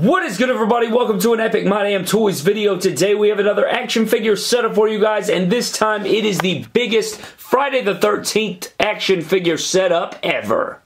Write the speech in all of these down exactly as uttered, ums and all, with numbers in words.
What is good, everybody? Welcome to an epic My Damn Toys video. Today we have another action figure setup for you guys, and this time it is the biggest Friday the thirteenth action figure setup ever.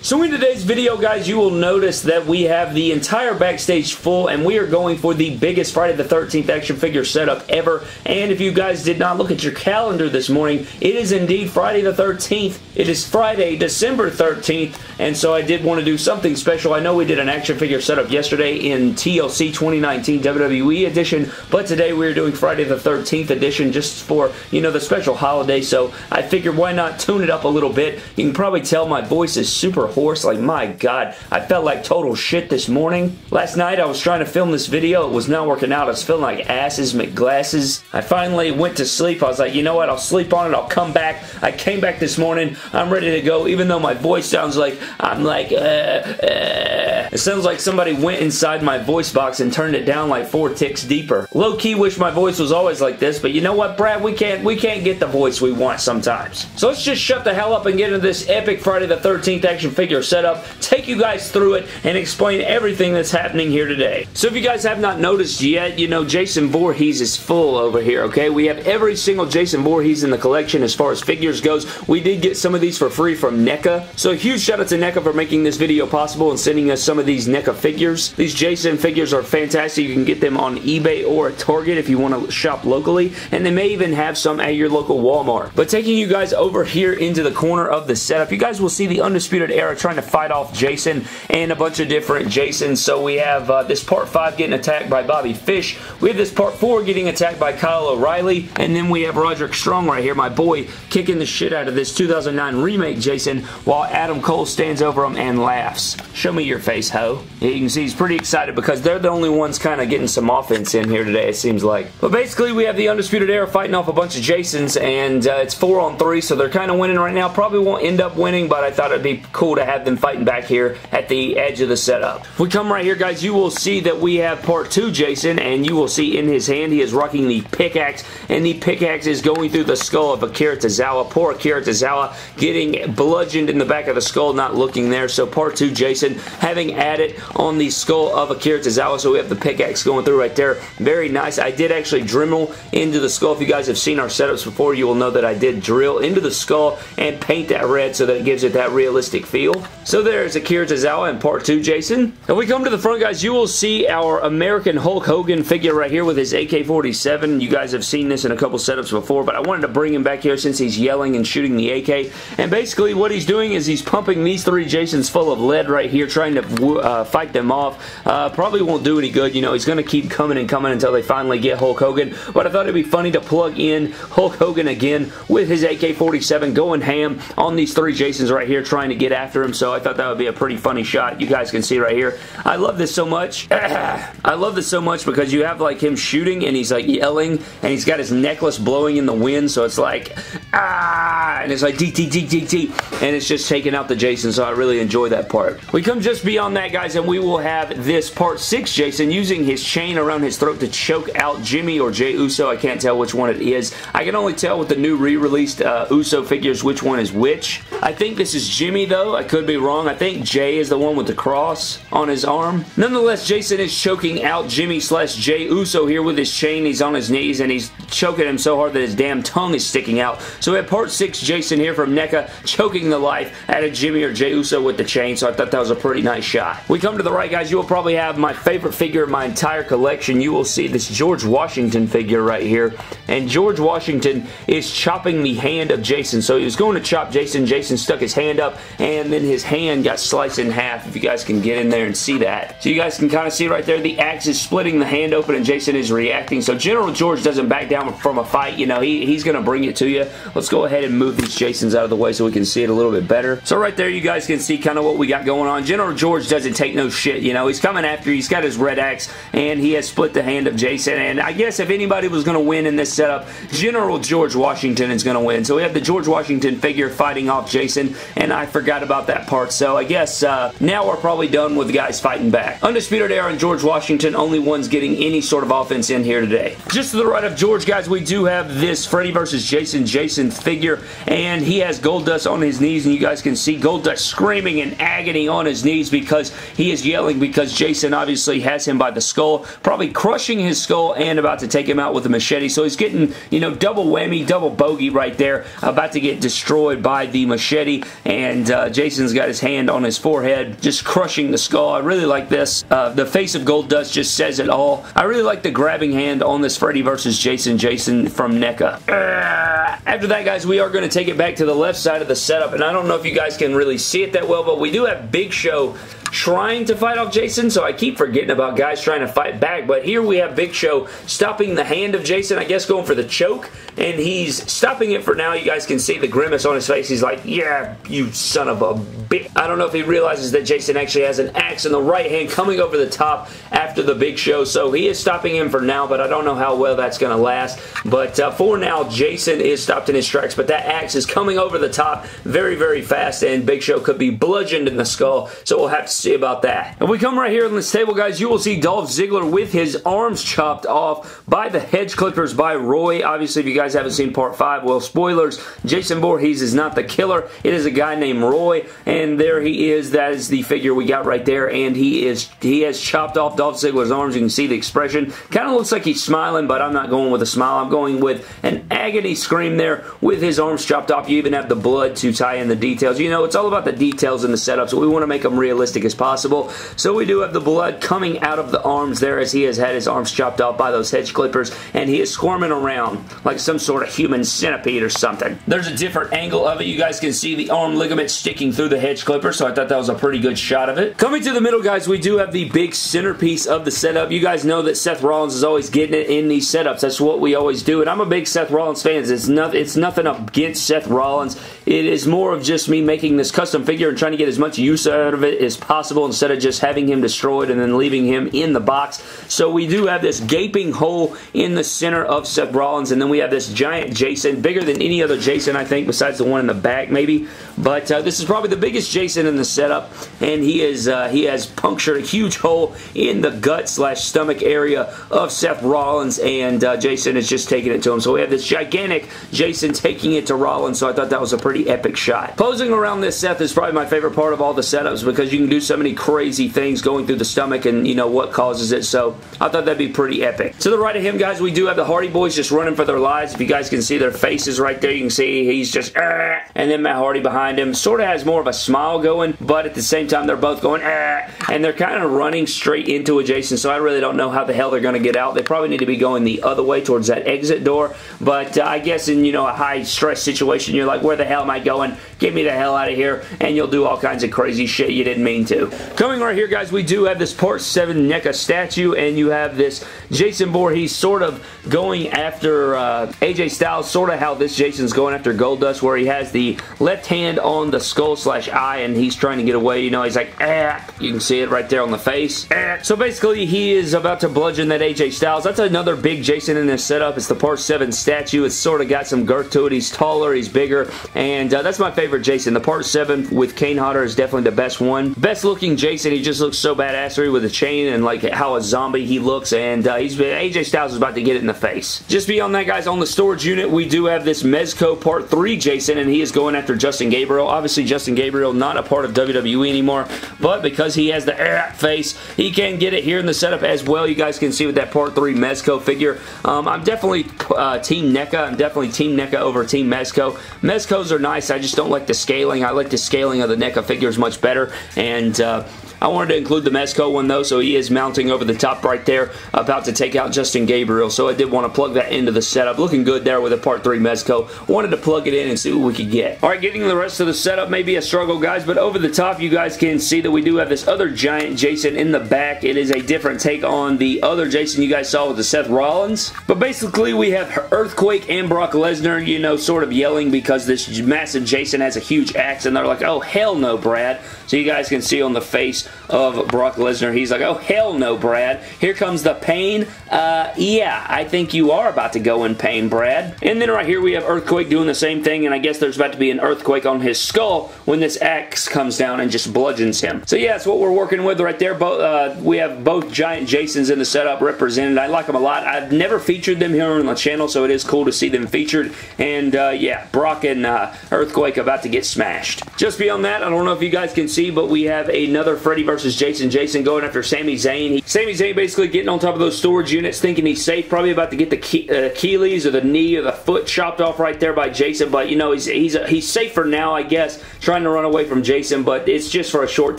So in today's video, guys, you will notice that we have the entire backstage full, and we are going for the biggest Friday the thirteenth action figure setup ever. And if you guys did not look at your calendar this morning, it is indeed Friday the thirteenth. It is Friday, December thirteenth, and so I did want to do something special. I know we did an action figure setup yesterday in T L C twenty nineteen W W E edition, but today we are doing Friday the thirteenth edition just for, you know, the special holiday. So I figured, why not tune it up a little bit? You can probably tell my voice is super hoarse. Like, my God, I felt like total shit this morning. Last night I was trying to film this video. It was not working out. I was feeling like asses McGlasses. I finally went to sleep. I was like, you know what? I'll sleep on it. I'll come back. I came back this morning. I'm ready to go, even though my voice sounds like I'm like, uh, uh. It sounds like somebody went inside my voice box and turned it down like four ticks deeper. Low key wish my voice was always like this, but you know what, Brad? We can't, we can't get the voice we want sometimes. So let's just shut the hell up and get into this epic Friday the thirteenth action figure setup, take you guys through it, and explain everything that's happening here today. So if you guys have not noticed yet, you know, Jason Voorhees is full over here, okay? We have every single Jason Voorhees in the collection as far as figures goes. We did get some of these for free from NECA, so a huge shout out to NECA for making this video possible and sending us some of these NECA figures. These Jason figures are fantastic. You can get them on eBay or at Target if you want to shop locally, and they may even have some at your local Walmart. But taking you guys over here into the corner of the setup, you guys will see the Undisputed Era trying to fight off Jason and a bunch of different Jasons. So we have uh, this part five getting attacked by Bobby Fish. We have this part four getting attacked by Kyle O'Reilly. And then we have Roderick Strong right here, my boy, kicking the shit out of this two thousand nine remake Jason, while Adam Cole stands over him and laughs. Show me your face, ho. You can see he's pretty excited because they're the only ones kind of getting some offense in here today, it seems like. But basically, we have the Undisputed Era fighting off a bunch of Jasons, and uh, it's four on three, so they're kind of winning right now. Probably won't end up winning, but I thought it'd be cool to have them fighting back here at the edge of the setup. If we come right here, guys, you will see that we have part two Jason, and you will see in his hand he is rocking the pickaxe, and the pickaxe is going through the skull of Akira Tozawa. Poor Akira Tozawa getting bludgeoned in the back of the skull, not looking there. So part two Jason having at it on the skull of Akira Tozawa, so we have the pickaxe going through right there. Very nice. I did actually Dremel into the skull. If you guys have seen our setups before, you will know that I did drill into the skull and paint that red so that it gives it that realistic feel. So there's Akira Tozawa in part two Jason. If we come to the front, guys, you will see our American Hulk Hogan figure right here with his A K forty-seven. You guys have seen this in a couple setups before, but I wanted to bring him back here since he's yelling and shooting the A K. And basically what he's doing is he's pumping these three Jasons full of lead right here, trying to uh, fight them off. Uh, probably won't do any good. You know, he's going to keep coming and coming until they finally get Hulk Hogan. But I thought it'd be funny to plug in Hulk Hogan again with his A K forty-seven going ham on these three Jasons right here, trying to get after him. So I thought that would be a pretty funny shot. You guys can see right here. I love this so much. I love this so much because you have like him shooting and he's like yelling, and he's got his necklace blowing in the wind, so it's like, ah, and it's like D T D T T, and it's just taking out the Jason. So I really enjoy that part. We come just beyond that, guys, and we will have this part six Jason using his chain around his throat to choke out Jimmy or Jay Uso. I can't tell which one it is. I can only tell with the new re-released uh, Uso figures which one is which. I think this is Jimmy, though. I could be wrong. I think Jay is the one with the cross on his arm. Nonetheless, Jason is choking out Jimmy slash Jay Uso here with his chain. He's on his knees and he's choking him so hard that his damn tongue is sticking out. So we have part six Jason here from NECA choking the life out of Jimmy or Jay Uso with the chain, so I thought that was a pretty nice shot. We come to the right, guys. You will probably have my favorite figure in my entire collection. You will see this George Washington figure right here, and George Washington is chopping the hand of Jason. So he was going to chop Jason. Jason stuck his hand up, and then his hand got sliced in half, if you guys can get in there and see that. So you guys can kind of see right there, the axe is splitting the hand open and Jason is reacting. So General George doesn't back down from a fight. You know, he, he's going to bring it to you. Let's go ahead and move these Jasons out of the way so we can see it a little bit better. So right there, you guys can see kind of what we got going on. General George doesn't take no shit, you know. He's coming after you. He's got his red axe, and he has split the hand of Jason. And I guess if anybody was going to win in this setup, General George Washington is going to win. So we have the George Washington figure fighting off Jason, and I forgot about that part. So I guess uh, now we're probably done with guys fighting back. Undisputed Era and George Washington, only ones getting any sort of offense in here today. Just to the right of George, guys, we do have this Freddy versus. Jason Jason figure, and he has Goldust on his knees, and you guys can see Goldust screaming in agony on his knees because he is yelling because Jason obviously has him by the skull, probably crushing his skull and about to take him out with a machete. So he's getting, you know, double whammy, double bogey right there, about to get destroyed by the machete, and uh, Jason's got his hand on his forehead, just crushing the skull. I really like this. Uh, the face of Goldust just says it all. I really like the grabbing hand on this Freddy versus. Jason Jason from NECA. After that, guys, we are going to take it back to the left side of the setup, and I don't know if you guys can really see it that well, but we do have Big Show trying to fight off Jason, so I keep forgetting about guys trying to fight back, but here we have Big Show stopping the hand of Jason, I guess going for the choke, and he's stopping it for now. You guys can see the grimace on his face. He's like, yeah, you son of a bitch. I don't know if he realizes that Jason actually has an axe in the right hand coming over the top after the Big Show, so he is stopping him for now, but I don't know how well that's going to last, but uh, for now, Jason is stopped in his tracks, but that axe is coming over the top very, very fast, and Big Show could be bludgeoned in the skull, so we'll have to see about that. If we come right here on this table, guys, you will see Dolph Ziggler with his arms chopped off by the hedge clippers by Roy. Obviously, if you guys haven't seen part five, well, spoilers, Jason Voorhees is not the killer. It is a guy named Roy, and there he is. That is the figure we got right there, and he is he has chopped off Dolph Ziggler's arms. You can see the expression. Kind of looks like he's smiling, but I'm not going with a smile. I'm going with an agony scream there with his arms chopped off. You even have the blood to tie in the details. You know, it's all about the details in the setup, so we want to make them realistic as possible. So we do have the blood coming out of the arms there as he has had his arms chopped off by those hedge clippers, and he is squirming around like some sort of human centipede or something. There's a different angle of it. You guys can see the arm ligament sticking through the hedge clipper, so I thought that was a pretty good shot of it. Coming to the middle, guys, we do have the big centerpiece of the setup. You guys know that Seth Rollins is always getting it in these setups. That's what we always do, and I'm a big Seth Rollins fan. It's, not, it's nothing against Seth Rollins. It is more of just me making this custom figure and trying to get as much use out of it as possible. Possible instead of just having him destroyed and then leaving him in the box. So we do have this gaping hole in the center of Seth Rollins, and then we have this giant Jason, bigger than any other Jason, I think, besides the one in the back maybe, but uh, this is probably the biggest Jason in the setup, and he is uh, he has punctured a huge hole in the gut slash stomach area of Seth Rollins, and uh, Jason is just taking it to him. So we have this gigantic Jason taking it to Rollins, so I thought that was a pretty epic shot. Posing around this Seth is probably my favorite part of all the setups because you can do so many crazy things going through the stomach and, you know, what causes it, so I thought that'd be pretty epic. To the right of him, guys, we do have the Hardy Boys just running for their lives. If you guys can see their faces right there, you can see he's just, Arr! And then Matt Hardy behind him sort of has more of a smile going, but at the same time, they're both going, Arr! And they're kind of running straight into a Jason, so I really don't know how the hell they're going to get out. They probably need to be going the other way towards that exit door, but uh, I guess in, you know, a high-stress situation, you're like, where the hell am I going? Get me the hell out of here, and you'll do all kinds of crazy shit you didn't mean to. Coming right here, guys, we do have this part seven NECA statue, and you have this Jason Voorhees sort of going after uh, A J Styles, sort of how this Jason's going after Goldust, where he has the left hand on the skull slash eye, and he's trying to get away. You know, he's like, ah. You can see it right there on the face. Ah. So basically, he is about to bludgeon that A J Styles. That's another big Jason in this setup. It's the part seven statue. It's sort of got some girth to it. He's taller, he's bigger, and uh, that's my favorite Jason. The part seven with Kane Hodder is definitely the best one. Best looking Jason. He just looks so badassery with a chain and like how a zombie he looks, and uh, he's A J Styles is about to get it in the face. Just beyond that, guys, on the storage unit we do have this Mezco part three Jason, and he is going after Justin Gabriel. Obviously Justin Gabriel not a part of W W E anymore, but because he has the air face, he can get it here in the setup as well. You guys can see with that part three Mezco figure. Um, I'm definitely uh, Team NECA. I'm definitely Team NECA over Team Mezco. Mezcos are nice. I just don't like the scaling. I like the scaling of the NECA figures much better, and And uh, I wanted to include the Mezco one, though, so he is mounting over the top right there, about to take out Justin Gabriel, so I did want to plug that into the setup. Looking good there with a Part three Mezco. Wanted to plug it in and see what we could get. Alright, getting the rest of the setup may be a struggle, guys, but over the top, you guys can see that we do have this other giant Jason in the back. It is a different take on the other Jason you guys saw with the Seth Rollins. But basically, we have Earthquake and Brock Lesnar, you know, sort of yelling because this massive Jason has a huge axe, and they're like, oh, hell no, Brad. So you guys can see on the face of Brock Lesnar, he's like, oh, hell no, Brad. Here comes the pain. Uh, yeah, I think you are about to go in pain, Brad. And then right here we have Earthquake doing the same thing, and I guess there's about to be an earthquake on his skull when this axe comes down and just bludgeons him. So yeah, that's what we're working with right there. Both, uh, we have both giant Jasons in the setup represented. I like them a lot. I've never featured them here on the channel, so it is cool to see them featured. And uh, yeah, Brock and uh, Earthquake about to get smashed. Just beyond that, I don't know if you guys can see, but we have another Freddy versus. Jason. Jason going after Sami Zayn. He, Sami Zayn basically getting on top of those storage units, thinking he's safe, probably about to get the key, uh, Achilles or the knee or the foot chopped off right there by Jason, but you know, he's, he's, he's safe for now, I guess, trying to run away from Jason, but it's just for a short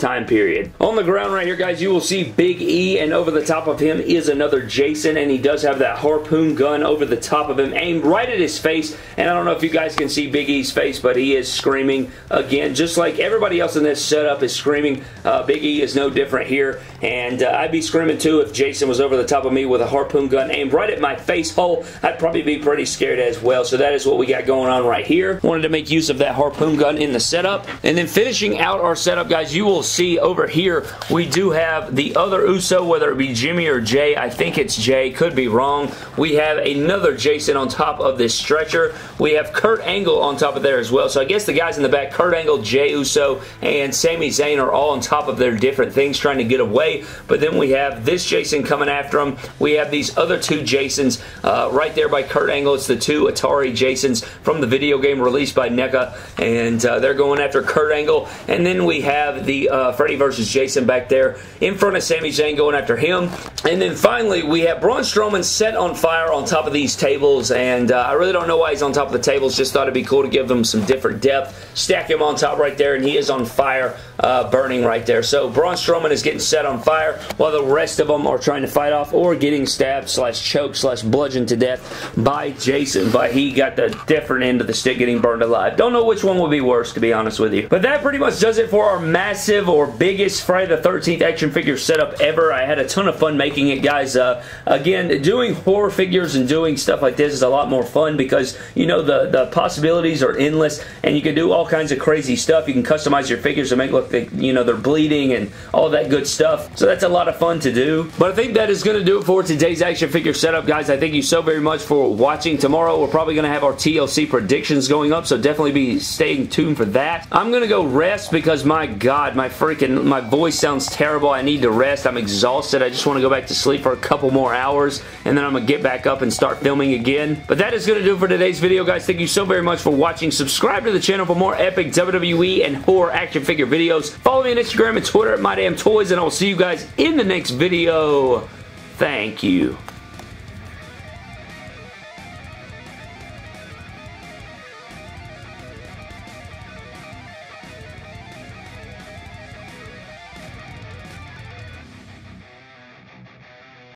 time period. On the ground right here, guys, you will see Big E, and over the top of him is another Jason, and he does have that harpoon gun over the top of him, aimed right at his face, and I don't know if you guys can see Big E's face, but he is screaming again, just like everybody else in this setup is screaming. Uh, Big E is no different here, and uh, I'd be screaming too if Jason was over the top of me with a harpoon gun aimed right at my face hole. I'd probably be pretty scared as well, so that is what we got going on right here. Wanted to make use of that harpoon gun in the setup. And then finishing out our setup, guys, you will see over here we do have the other Uso, whether it be Jimmy or Jay. I think it's Jay, could be wrong. We have another Jason on top of this stretcher. We have Kurt Angle on top of there as well, so I guess the guys in the back, Kurt Angle, Jay Uso, and Sami Zayn are all on top of their different things trying to get away, but then we have this Jason coming after him. We have these other two Jasons uh, right there by Kurt Angle. It's the two Atari Jasons from the video game released by NECA, and uh, they're going after Kurt Angle, and then we have the uh, Freddy versus. Jason back there in front of Sami Zayn going after him, and then finally we have Braun Strowman set on fire on top of these tables, and uh, I really don't know why he's on top of the tables, just thought it'd be cool to give them some different depth. Stack him on top right there, and he is on fire, uh, burning right there. So Braun Strowman is getting set on fire while the rest of them are trying to fight off or getting stabbed slash choked slash bludgeoned to death by Jason, but he got the different end of the stick getting burned alive. Don't know which one would be worse, to be honest with you. But that pretty much does it for our massive or biggest Friday the thirteenth action figure setup ever. I had a ton of fun making it, guys. Uh, again, doing horror figures and doing stuff like this is a lot more fun because, you know, the, the possibilities are endless, and you can do all kinds of crazy stuff. You can customize your figures to make look like, you know, they're bleeding and all that good stuff. So that's a lot of fun to do. But I think that is going to do it for today's action figure setup, guys. I thank you so very much for watching. Tomorrow we're probably going to have our T L C predictions going up, so definitely be staying tuned for that. I'm going to go rest because, my God, my freaking, my voice sounds terrible. I need to rest. I'm exhausted. I just want to go back to sleep for a couple more hours, and then I'm going to get back up and start filming again. But that is going to do it for today's video, guys. Thank you so very much for watching. Subscribe to the channel for more epic W W E and horror action figure videos. Follow me on Instagram and Twitter at My Damn Toys, and I'll see you guys in the next video. Thank you.